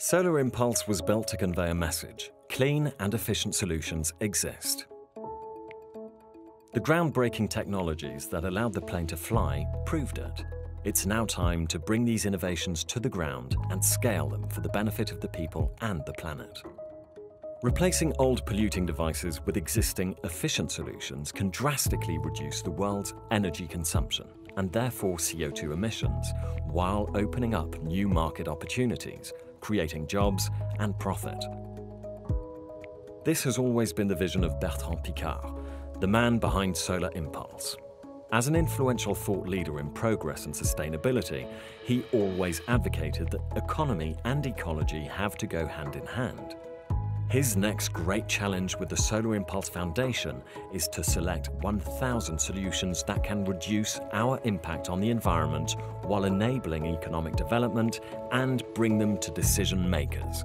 Solar Impulse was built to convey a message: clean and efficient solutions exist. The groundbreaking technologies that allowed the plane to fly proved it. It's now time to bring these innovations to the ground and scale them for the benefit of the people and the planet. Replacing old polluting devices with existing efficient solutions can drastically reduce the world's energy consumption and therefore CO2 emissions, while opening up new market opportunities, creating jobs and profit. This has always been the vision of Bertrand Piccard, the man behind Solar Impulse. As an influential thought leader in progress and sustainability, he always advocated that economy and ecology have to go hand in hand. His next great challenge with the Solar Impulse Foundation is to select 1,000 solutions that can reduce our impact on the environment while enabling economic development and bring them to decision makers.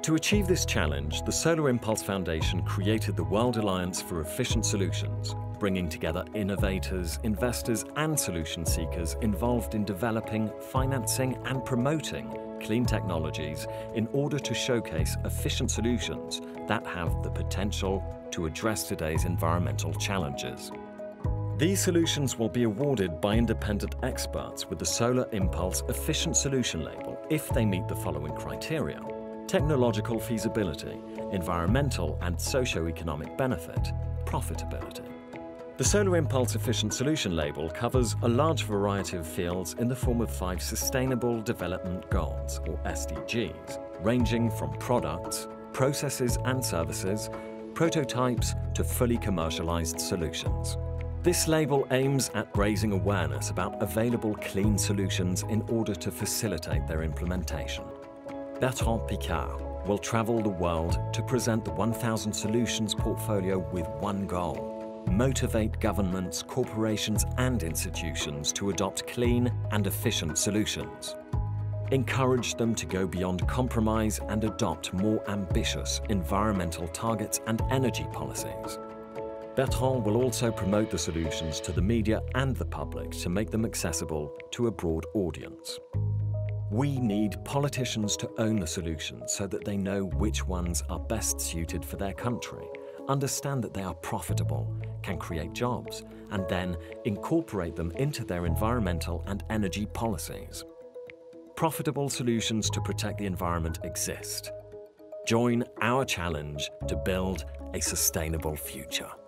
To achieve this challenge, the Solar Impulse Foundation created the World Alliance for Efficient Solutions, bringing together innovators, investors, and solution seekers involved in developing, financing, and promoting clean technologies in order to showcase efficient solutions that have the potential to address today's environmental challenges. These solutions will be awarded by independent experts with the Solar Impulse Efficient Solution Label if they meet the following criteria: technological feasibility, environmental and socio-economic benefit, profitability. The Solar Impulse Efficient Solution Label covers a large variety of fields in the form of 5 Sustainable Development Goals, or SDGs, ranging from products, processes and services, prototypes to fully commercialized solutions. This label aims at raising awareness about available clean solutions in order to facilitate their implementation. Bertrand Piccard will travel the world to present the 1,000 solutions portfolio with one goal: motivate governments, corporations and institutions to adopt clean and efficient solutions. Encourage them to go beyond compromise and adopt more ambitious environmental targets and energy policies. Bertrand will also promote the solutions to the media and the public to make them accessible to a broad audience. We need politicians to own the solutions so that they know which ones are best suited for their country, understand that they are profitable, can create jobs, and then incorporate them into their environmental and energy policies. Profitable solutions to protect the environment exist. Join our challenge to build a sustainable future.